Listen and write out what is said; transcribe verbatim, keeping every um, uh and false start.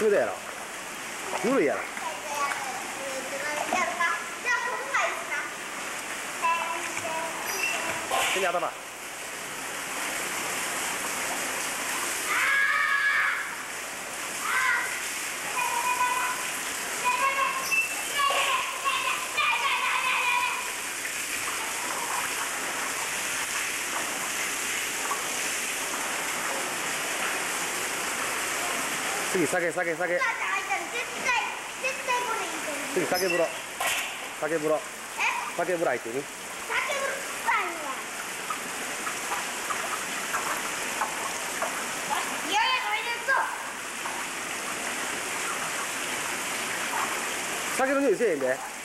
そうだよな。古いやな。手に頭。次、酒、酒、酒。次、酒風呂。酒風呂。酒風呂入ってね。酒の匂いせえへんで。